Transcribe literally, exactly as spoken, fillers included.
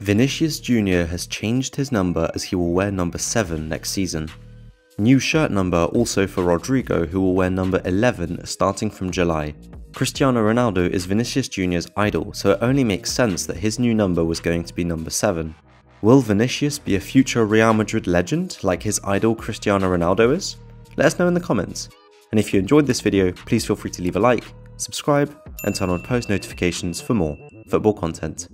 Vinícius Junior has changed his number as he will wear number seven next season. New shirt number also for Rodrigo, who will wear number eleven starting from July. Cristiano Ronaldo is Vinícius Junior's idol, so it only makes sense that his new number was going to be number seven. Will Vinícius be a future Real Madrid legend like his idol Cristiano Ronaldo is? Let us know in the comments. And if you enjoyed this video, please feel free to leave a like, subscribe, and turn on post notifications for more football content.